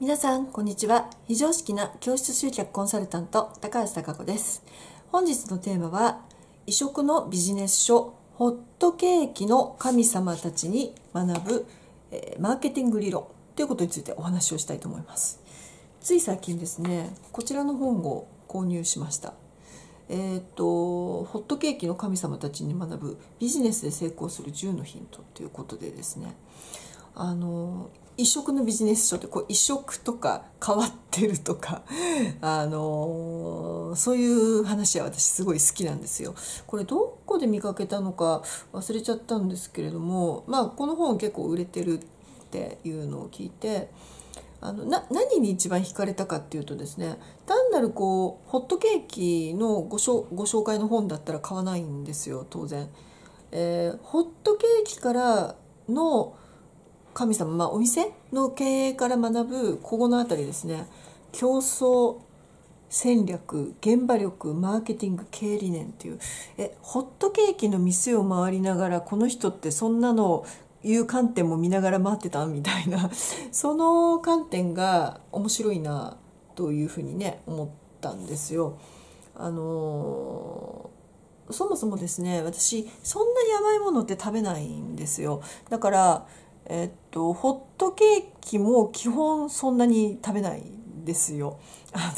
皆さんこんにちは。非常識な教室集客コンサルタント高橋貴子です。本日のテーマは異色のビジネス書ホットケーキの神様たちに学ぶ、マーケティング理論ということについてお話をしたいと思います。つい最近ですね、こちらの本を購入しました。ホットケーキの神様たちに学ぶビジネスで成功する10のヒントということでですね、異色のビジネス書ってこう異色とか変わってるとかそういう話は私すごい好きなんですよ。これどこで見かけたのか忘れちゃったんですけれども、まあ、この本結構売れてるっていうのを聞いて何に一番惹かれたかっていうとですね、単なるこうホットケーキのご紹介の本だったら買わないんですよ当然。ホットケーキからの神様、お店の経営から学ぶここのあたりですね、競争戦略現場力マーケティング経営理念っていう、ホットケーキの店を回りながらこの人ってそんなのをいう観点も見ながら回ってたみたいなその観点が面白いなというふうにね思ったんですよ。そもそもですね、私そんなに甘いものって食べないんですよ。だからホットケーキも基本そんなに食べないんですよ。な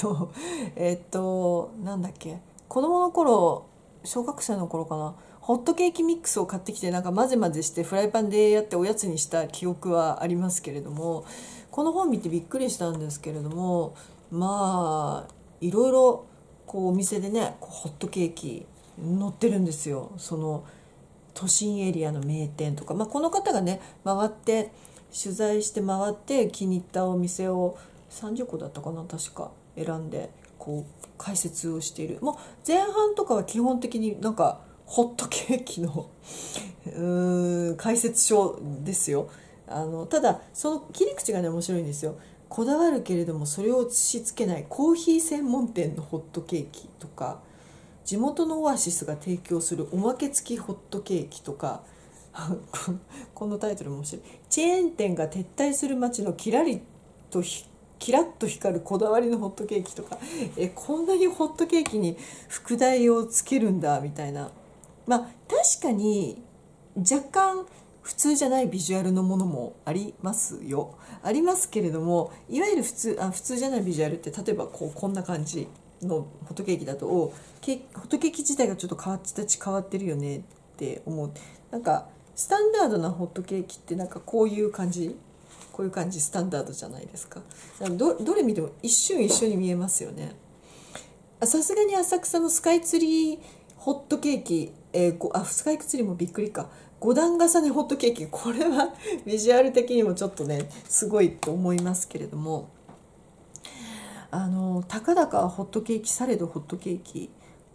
んだっけ、子供の頃小学生の頃かな、ホットケーキミックスを買ってきてなんか混ぜ混ぜしてフライパンでやっておやつにした記憶はありますけれども、この本見てびっくりしたんですけれども、まあいろいろこうお店でねホットケーキ載ってるんですよ。その都心エリアの名店とか、この方がね取材して回って気に入ったお店を30個だったかな確か選んでこう解説をしている。もう前半とかは基本的になんかホットケーキの解説書ですよ。ただその切り口がね面白いんですよ。こだわるけれどもそれを押し付けないコーヒー専門店のホットケーキとか、地元のオアシスが提供するおまけ付きホットケーキとかこのタイトルも面白い。チェーン店が撤退する街のキラッと光るこだわりのホットケーキとか、こんなにホットケーキに副題をつけるんだみたいな、確かに若干普通じゃないビジュアルのものもありますよ。ありますけれども、いわゆる普通じゃないビジュアルって例えばこんな感じのホットケーキだとホットケーキ自体がちょっと形変わってるよねって思う。なんかスタンダードなホットケーキってなんかこういう感じスタンダードじゃないですか。どれ見ても一瞬一緒に見えますよね。さすがに浅草のスカイツリーホットケーキ、スカイツリーもびっくりか、5段重ねホットケーキ、これはビジュアル的にもちょっとねすごいと思いますけれども、たかだかホットケーキされどホットケーキ、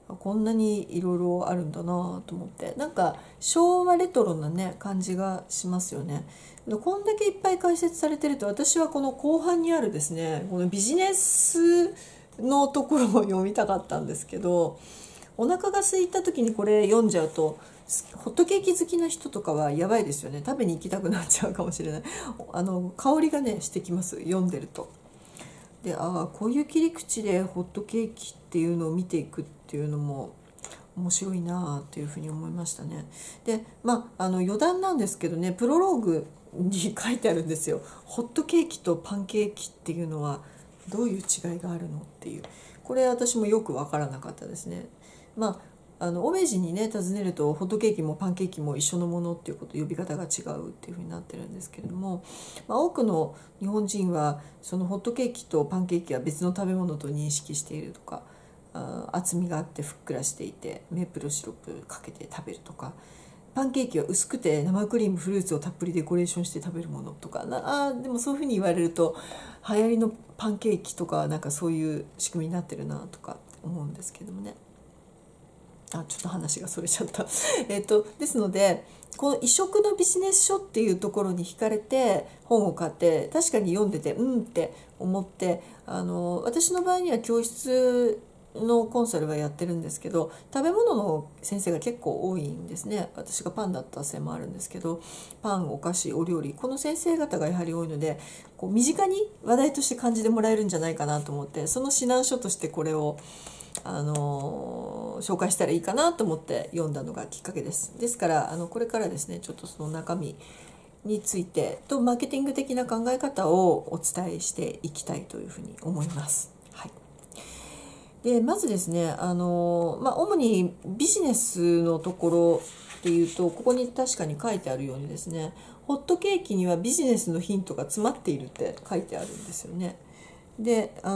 こんなにいろいろあるんだなと思って、なんか昭和レトロなね感じがしますよね。こんだけいっぱい解説されてると、私はこの後半にあるですねこのビジネスのところも読みたかったんですけど、お腹が空いた時にこれ読んじゃうとホットケーキ好きな人とかはやばいですよね。食べに行きたくなっちゃうかもしれない。香りがねしてきます、読んでると。で、こういう切り口でホットケーキっていうのを見ていくっていうのも面白いなあというふうに思いましたね。で、余談なんですけどね、プロローグに書いてあるんですよ。ホットケーキとパンケーキっていうのはどういう違いがあるのっていう、これ私もよく分からなかったですね。オメジにね尋ねるとホットケーキもパンケーキも一緒のものっていうこと、呼び方が違うっていうふうになってるんですけれども、多くの日本人はそのホットケーキとパンケーキは別の食べ物と認識しているとか、厚みがあってふっくらしていてメープルシロップかけて食べるとか、パンケーキは薄くて生クリームフルーツをたっぷりデコレーションして食べるものとか、でもそういうふうに言われると流行りのパンケーキとかなんかそういう仕組みになってるなとか思うんですけどもね。ちょっと話がそれちゃったですので、この異色のビジネス書っていうところに惹かれて本を買って、確かに読んでてうんって思って、私の場合には教室のコンサルはやってるんですけど、食べ物の先生が結構多いんですね。私がパンだったせいもあるんですけど、パン、お菓子、お料理、この先生方がやはり多いので、こう身近に話題として感じてもらえるんじゃないかなと思って、その指南書としてこれを紹介したらいいかなと思って読んだのがきっかけです。ですからこれからですね、ちょっとその中身についてとマーケティング的な考え方をお伝えしていきたいというふうに思います。はい、でまずですね、主にビジネスのところっていうと、ここに確かに書いてあるようにですね、ホットケーキにはビジネスのヒントが詰まっているって書いてあるんですよね。でこ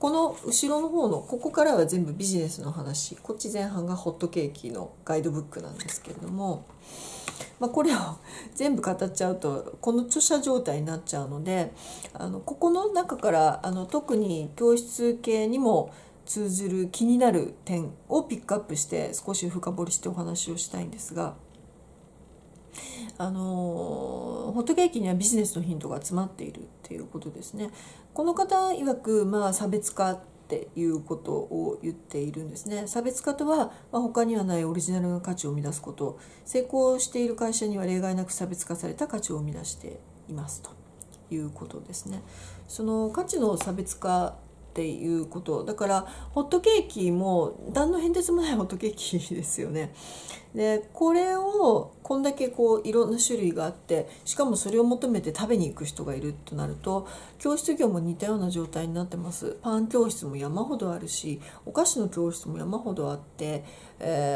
の後ろの方のここからは全部ビジネスの話、こっち前半がホットケーキのガイドブックなんですけれども、これを全部語っちゃうとこの著者状態になっちゃうので、ここの中から特に教室系にも通ずる気になる点をピックアップして少し深掘りしてお話をしたいんですが。ホットケーキにはビジネスのヒントが詰まっているっていうことですね。この方曰く、差別化っていうことを言っているんですね。差別化とは、他にはないオリジナルの価値を生み出すこと、成功している会社には例外なく差別化された価値を生み出していますということですね。その価値の差別化っていうことだから、ホットケーキも何の変哲もないホットケーキですよね。でこれをこんだけいろんな種類があって、しかもそれを求めて食べに行く人がいるとなると、教室業も似たような状態になってます。パン教室も山ほどあるし、お菓子の教室も山ほどあって、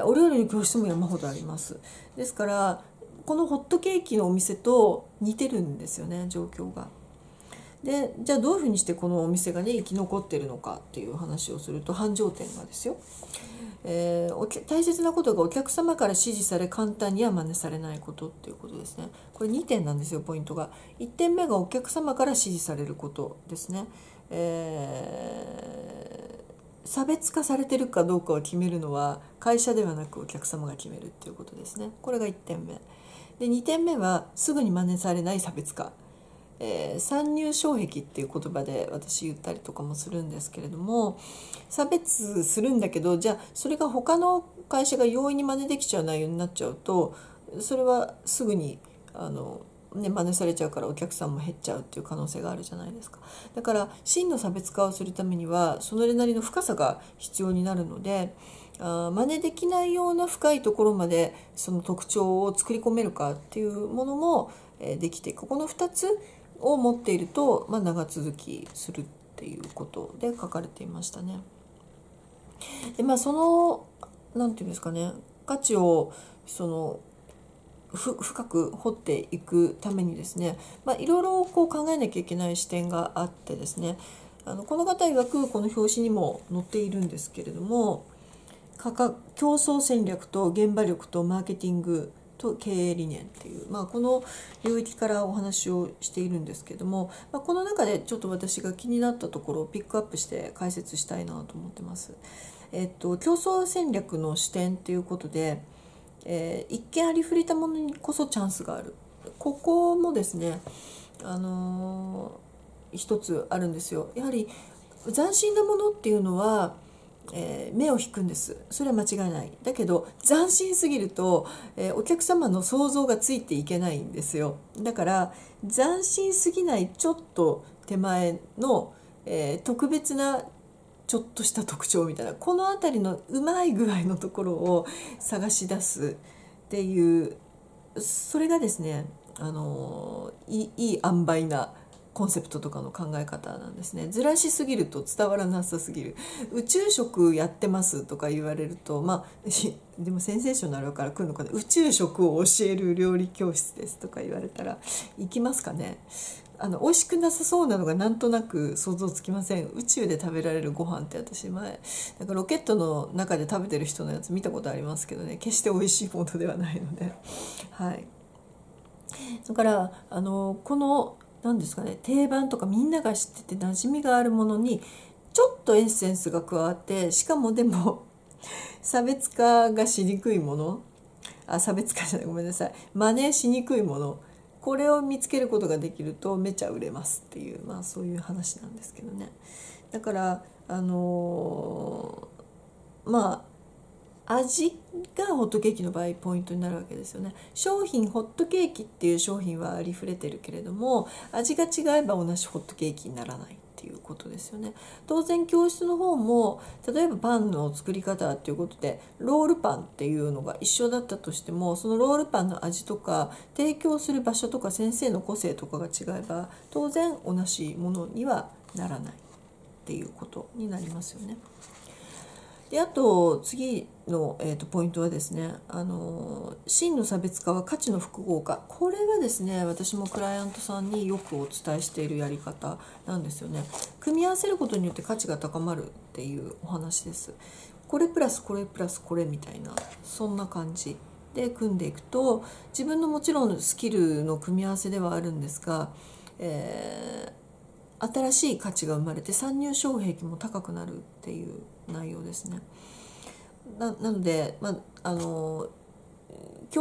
お料理の教室も山ほどあります。ですからこのホットケーキのお店と似てるんですよね、状況が。でじゃあどういうふうにしてこのお店がね生き残ってるのかっていう話をすると、繁盛店がですよ、大切なことがお客様から支持され簡単には真似されないことっていうことですね。これ2点なんですよ、ポイントが。1点目がお客様から支持されることですね。差別化されてるかどうかを決めるのは会社ではなくお客様が決めるっていうことですね。これが1点目で、2点目はすぐに真似されない差別化。参入障壁っていう言葉で私言ったりとかもするんですけれども、差別するんだけど、じゃあそれが他の会社が容易に真似できちゃう内容になっちゃうと、それはすぐに真似されちゃうからお客さんも減っちゃうっていう可能性があるじゃないですか。だから真の差別化をするためにはそれなりの深さが必要になるので、真似できないような深いところまでその特徴を作り込めるかっていうものもできて、ここの2つを持っていると、長続きするっていうことで書かれていましたね。でその何て言うんですかね、価値を深く掘っていくためにですね、いろいろ考えなきゃいけない視点があってですね、この方曰くこの表紙にも載っているんですけれども、競争戦略と現場力とマーケティングと経営理念っていう、この領域からお話をしているんですけども、この中でちょっと私が気になったところをピックアップして解説したいなと思ってます。競争戦略の視点っていうことで、一見ありふれたものにこそチャンスがある。ここもですね、一つあるんですよ。やはり斬新なものっていうのは目を引くんです。それは間違いない。だけど斬新すぎると、お客様の想像がついていけないんですよ。だから斬新すぎないちょっと手前の、特別なちょっとした特徴みたいな、この辺りのうまい具合のところを探し出すっていう、それがですね、いい塩梅なコンセプトとかの考え方なんですね。ずらしすぎると伝わらなさすぎる。宇宙食やってますとか言われると、でもセンセーショナルから来るのかな、宇宙食を教える料理教室ですとか言われたら行きますかね。美味しくなさそうなのがなんとなく想像つきません。宇宙で食べられるご飯って、私前なんかロケットの中で食べてる人のやつ見たことありますけどね、決して美味しいものではないので、はい。だからこのなんですかね、定番とかみんなが知ってて馴染みがあるものにちょっとエッセンスが加わって、しかもでも差別化がしにくいもの、差別化じゃない、ごめんなさい、真似しにくいもの、これを見つけることができるとめちゃ売れますっていう、まあそういう話なんですけどね。だからまあ味がホットケーキの場合ポイントになるわけですよね。商品ホットケーキっていう商品はありふれてるけれども、味が違えば同じホットケーキにならないっていうことですよね。当然教室の方も例えばパンの作り方っていうことでロールパンっていうのが一緒だったとしても、そのロールパンの味とか提供する場所とか先生の個性とかが違えば当然同じものにはならないっていうことになりますよね。であと次の、ポイントはですね、真の差別化は価値の複合化、これがですね私もクライアントさんによくお伝えしているやり方なんですよね。組み合わせることによって価値が高まるっていうお話です。これプラスこれプラスこれみたいな、そんな感じで組んでいくと、自分のもちろんスキルの組み合わせではあるんですが、新しい価値が生まれて参入障壁も高くなるっていう内容ですね。なので、競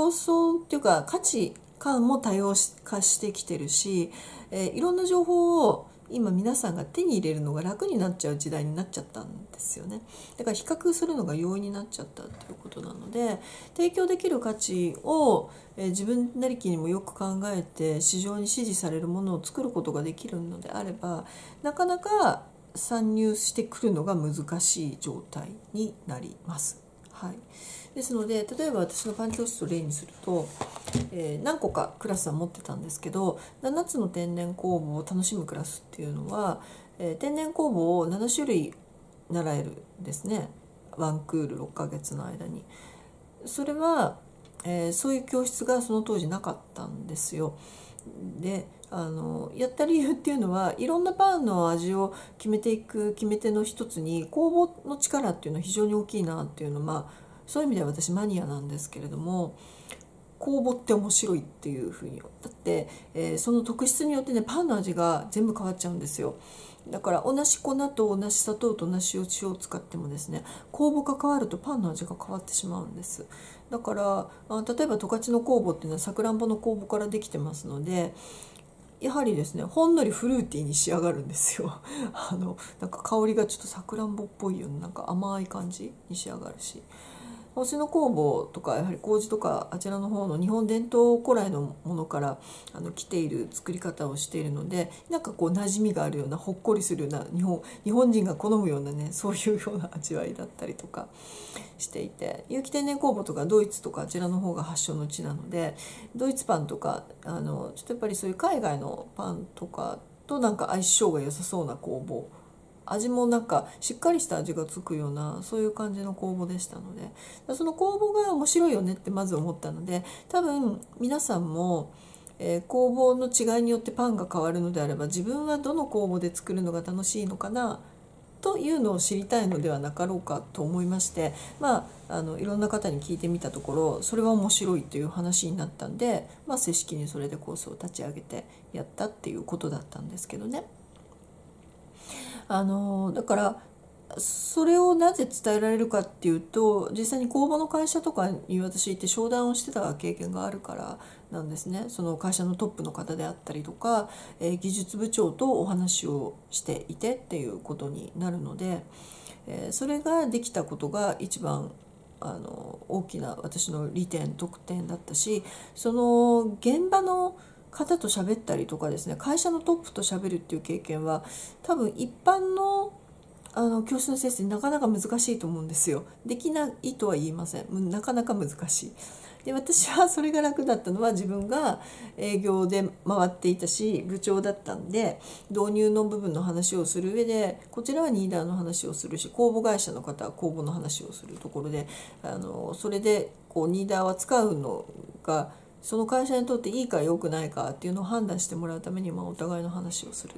争っていうか価値観も多様化してきてるし、いろんな情報を今皆さんが手に入れるのが楽になっちゃう時代になっちゃったんですよね。だから比較するのが容易になっちゃったっていうことなので、提供できる価値を自分なりきにもよく考えて市場に支持されるものを作ることができるのであれば、なかなか参入してくるのが難しい状態になります。はい、ですので例えば私のパン教室を例にすると、何個かクラスは持ってたんですけど、7つの天然酵母を楽しむクラスっていうのは、天然酵母を7種類習えるんですね、ワンクール6ヶ月の間に。それは、そういう教室がその当時なかったんですよ。でやった理由っていうのは、いろんなパンの味を決めていく決め手の一つに酵母の力っていうのは非常に大きいなっていうのは、まあそういう意味では私マニアなんですけれども、酵母って面白いっていうふうに、だって、その特質によってねパンの味が全部変わっちゃうんですよ。だから同じ粉と同じ砂糖と同じ塩を使ってもですね、酵母が変わるとパンの味が変わってしまうんです。だから例えば十勝の酵母っていうのはさくらんぼの酵母からできてますので、やはりですねほんのりフルーティーに仕上がるんですよ。なんか香りがちょっとさくらんぼっぽいような、なんか甘い感じに仕上がるし、星の酵母とかやはり麹とかあちらの方の日本伝統古来のものから来ている作り方をしているので、なんかこう馴染みがあるような、ほっこりするような、日本人が好むようなね、そういうような味わいだったりとかしていて、有機天然酵母とかドイツとかあちらの方が発祥の地なので、ドイツパンとかちょっとやっぱりそういう海外のパンとかとなんか相性が良さそうな酵母、味もなんかしっかりした味がつくような、そういう感じの酵母でしたので、その酵母が面白いよねってまず思ったので、多分皆さんも、酵母の違いによってパンが変わるのであれば、自分はどの酵母で作るのが楽しいのかなというのを知りたいのではなかろうかと思いまして、まあいろんな方に聞いてみたところ、それは面白いという話になったんで、まあ、正式にそれでコースを立ち上げてやったっていうことだったんですけどね。だからそれをなぜ伝えられるかっていうと、実際に工房の会社とかに私行って商談をしてた経験があるからなんですね。その会社のトップの方であったりとか、技術部長とお話をしていてっていうことになるので、それができたことが一番大きな私の利点得点だったし、その現場の方と喋ったりとかですね、会社のトップと喋るっていう経験は多分一般の教室の先生になかなか難しいと思うんですよ。できないとは言いません、なかなか難しい。で私はそれが楽だったのは、自分が営業で回っていたし部長だったんで、導入の部分の話をする上でこちらはニーダーの話をするし、公募会社の方は公募の話をするところで、それでこうニーダーは使うのがその会社にとっていいか良くないかっていうのを判断してもらうために、まあお互いの話をする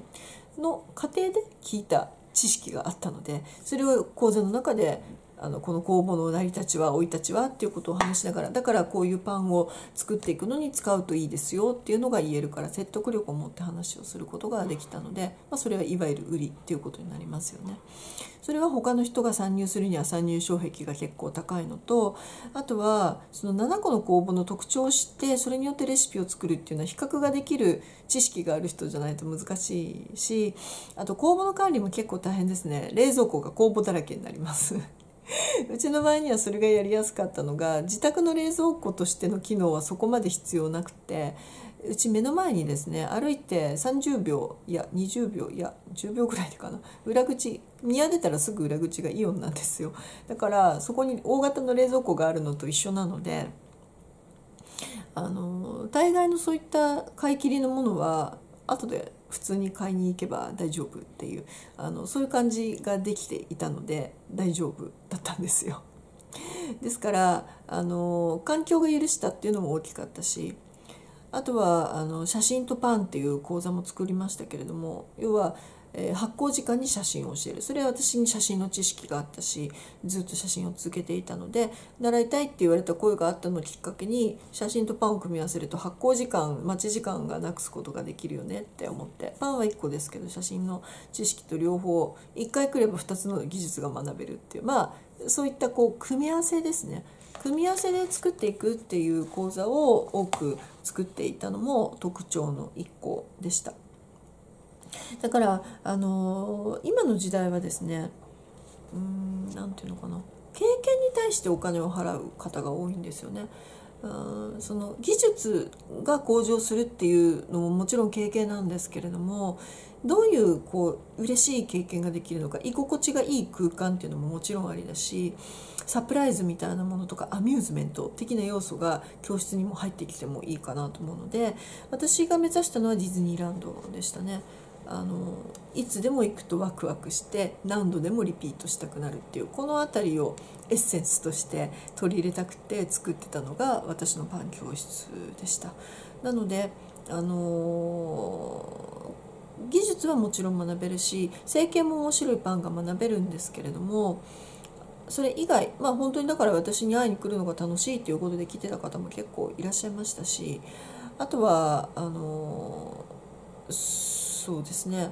の過程で聞いた知識があったので、それを講座の中でこの工房の成り立ちは生い立ちはっていうことを話しながら、だからこういうパンを作っていくのに使うといいですよっていうのが言えるから、説得力を持って話をすることができたので、まあ、それはいわゆる売りっていうことになりますよね。それは他の人が参入するには参入障壁が結構高いのと、あとはその7個の工房の特徴を知って、それによってレシピを作るっていうのは比較ができる知識がある人じゃないと難しいし、あと工房の管理も結構大変ですね。冷蔵庫が工房だらけになりますうちの場合にはそれがやりやすかったのが、自宅の冷蔵庫としての機能はそこまで必要なくて、うち目の前にですね、歩いて30秒いや20秒いや10秒ぐらいでかな、裏口宮出たらすぐ裏口がイオンなんですよ。だからそこに大型の冷蔵庫があるのと一緒なので、大概のそういった買い切りのものは後で普通に買いに行けば大丈夫っていう、そういう感じができていたので大丈夫だったんですよ。ですから環境が許したっていうのも大きかったし、あとは写真とパンっていう講座も作りましたけれども、要は発酵時間に写真を教える、それは私に写真の知識があったし、ずっと写真を続けていたので、習いたいって言われた声があったのをきっかけに、写真とパンを組み合わせると発酵時間待ち時間がなくすことができるよねって思って、パンは1個ですけど写真の知識と両方1回来れば2つの技術が学べるっていう、まあそういったこう組み合わせですね。組み合わせで作っていくっていう講座を多く作っていたのも特徴の1個でした。だから今の時代はですね、なんていうのかな、経験に対してお金を払う方が多いんですよね。その技術が向上するっていうのももちろん経験なんですけれども、どういうこう嬉しい経験ができるのか、居心地がいい空間っていうのももちろんありだし、サプライズみたいなものとかアミューズメント的な要素が教室にも入ってきてもいいかなと思うので、私が目指したのはディズニーランドでしたね。いつでも行くとワクワクして何度でもリピートしたくなるっていう、この辺りをエッセンスとして取り入れたくて作ってたのが私のパン教室でした。なので技術はもちろん学べるし、成形も面白いパンが学べるんですけれども、それ以外、まあ本当にだから私に会いに来るのが楽しいっていうことで来てた方も結構いらっしゃいましたし、あとはそうですね、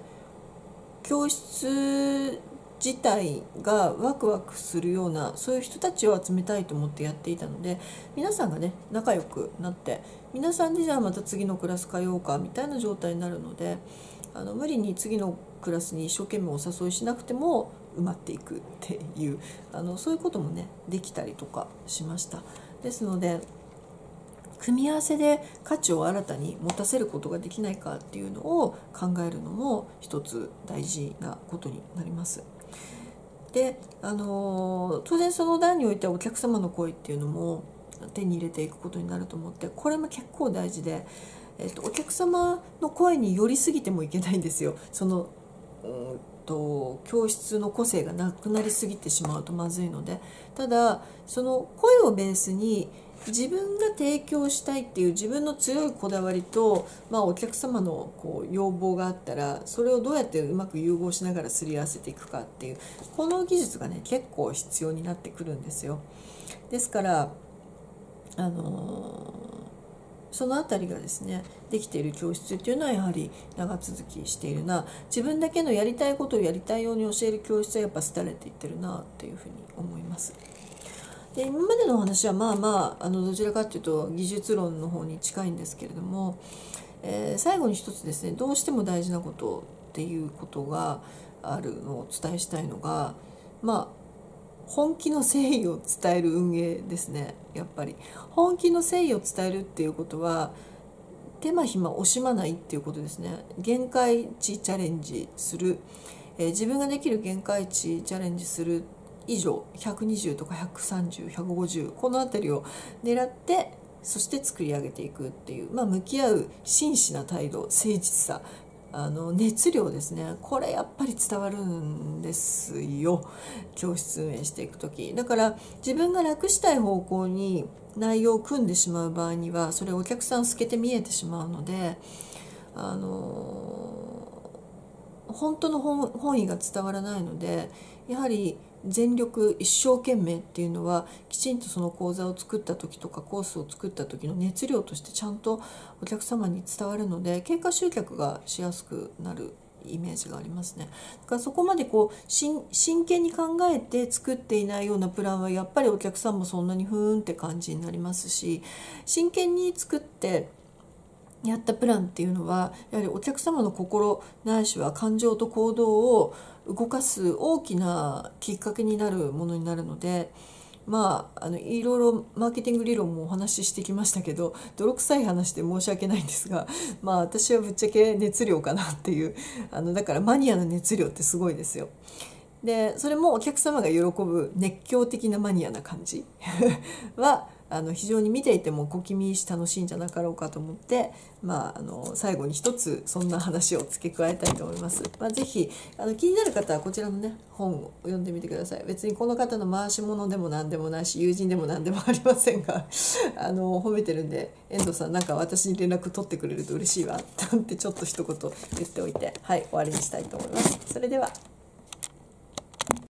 教室自体がワクワクするような、そういう人たちを集めたいと思ってやっていたので、皆さんがね仲良くなって、皆さんでじゃあまた次のクラス通おうかみたいな状態になるので、無理に次のクラスに一生懸命お誘いしなくても埋まっていくっていう、そういうこともねできたりとかしました。ですので組み合わせで価値を新たに持たせることができないかっていうのを考えるのも一つ大事なことになります。で、当然その段においてはお客様の声っていうのも手に入れていくことになると思って、これも結構大事で、お客様の声に寄りすぎてもいけないんですよ。その教室の個性がなくなりすぎてしまうとまずいので、ただその声をベースに自分が提供したいっていう自分の強いこだわりと、まあ、お客様のこう要望があったら、それをどうやってうまく融合しながらすり合わせていくかっていう、この技術がね結構必要になってくるんですよ。ですからその辺りがですねできている教室っていうのはやはり長続きしているな、自分だけのやりたいことをやりたいように教える教室はやっぱ廃れていってるなっていうふうに思います。で、今までのお話はまあまあどちらかっていうと技術論の方に近いんですけれども、最後に一つですね、どうしても大事なことっていうことがあるのをお伝えしたいのが、まあ本気の誠意を伝える運営ですね。やっぱり本気の誠意を伝えるっていうことは手間暇惜しまないっていうことですね。限界値チャレンジする、自分ができる限界値チャレンジする以上、120とか130、150この辺りを狙って、そして作り上げていくっていう、まあ、向き合う真摯な態度、誠実さ、熱量ですね。これやっぱり伝わるんですよ、教室運営していく時。だから自分が楽したい方向に内容を組んでしまう場合には、それお客さん透けて見えてしまうので、本当の本意が伝わらないので、やはり全力一生懸命っていうのはきちんとその講座を作った時とかコースを作った時の熱量としてちゃんとお客様に伝わるので、経過集客がしやすくなるイメージがありますね。だからそこまでこう真剣に考えて作っていないようなプランはやっぱりお客さんもそんなにふーんって感じになりますし、真剣に作ってやったプランっていうのはやはりお客様の心ないしは感情と行動を動かす大きなきっかけになるものになるので、まあ、いろいろマーケティング理論もお話ししてきましたけど、泥臭い話で申し訳ないんですが、まあ、私はぶっちゃけ熱量かなっていう、だからマニアの熱量ってすごいですよ。でそれもお客様が喜ぶ熱狂的なマニアな感じは非常に見ていても小気味し楽しいんじゃなかろうかと思って、最後に一つそんな話を付け加えたいと思います。是非気になる方はこちらのね本を読んでみてください。別にこの方の回し物でも何でもないし友人でも何でもありませんが褒めてるんで、遠藤さんなんか私に連絡取ってくれると嬉しいわなんてちょっと一言言っておいて、はい、終わりにしたいと思います。それでは。